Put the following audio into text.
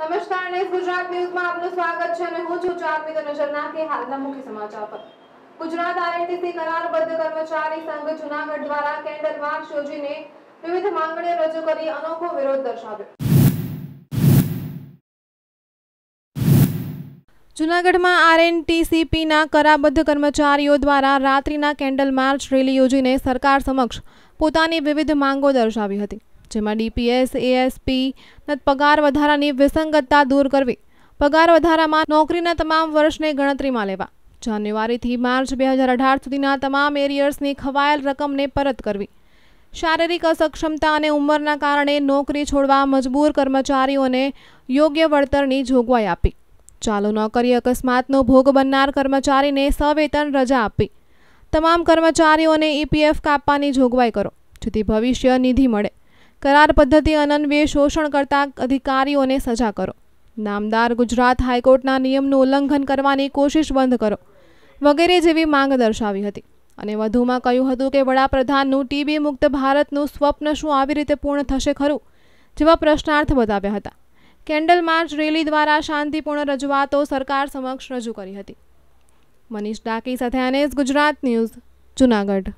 नमस्कार NS Gujarat news में आपनो स्वागत છે અને હું છું ચાંદની તો નજર નાખે હાલના મુખ્ય સમાચાર પર। ગુજરાત આરએનટીસી કરારબદ્ધ કર્મચારી સંઘ જૂનાગઢ દ્વારા કેન્ડલ માર્ચ યોજીને વિવિધ માંગણીઓ રજૂ કરી અનોખો વિરોધ દર્શાવ્યો। જૂનાગઢમાં આરએનટીસીપીના કરારબદ્ધ કર્મચારીઓ દ્વારા રાત્રિના કેન્ડલ માર્ચ રેલી યોજીને સરકાર સમક્ષ પોતાની વિવિધ માંગો દર્શાવી હતી। जेमा डीपीएस एएसपी पगार वधारानी विसंगतता दूर करवी, पगार वधारामां नौकरीना तमाम वर्षने गणतरीमां लेवा, जान्युआरीथी मार्च 2018 सुधीना तमाम एरियर्सनी खवायेल रकमने परत करवी, शारीरिक असक्षमता अने उंमरना कारणे नौकरी छोड़वा मजबूर कर्मचारीओने योग्य वळतरनी जोगवाई आपी, चालू नौकरी अकस्मातनो भोग बननार कर्मचारीने सवेतन रजा आपी, तमाम कर्मचारीओने ईपीएफ कापवानी जोगवाई करो जेथी भविष्य निधि मळे, करार पद्धति अनन्वये शोषण करता अधिकारीओं ने सजा करो, नामदार गुजरात हाईकोर्टना नियमनुं उल्लंघन करवानी कोशिश बंद करो वगैरह जेवी मांग दर्शावी हती। अने वधुमां कह्युं हतुं के वडाप्रधाननुं टीबी मुक्त भारतनुं स्वप्न शुं आवी रीते पूर्ण थशे खरुं जेवा प्रश्नार्थ बताव्या हता। केंडल मार्च रेली द्वारा शांतिपूर्ण रजूआतो सरकार समक्ष रजू करी हती। मनीष डाकी साथे NS गुजरात न्यूज जूनागढ़।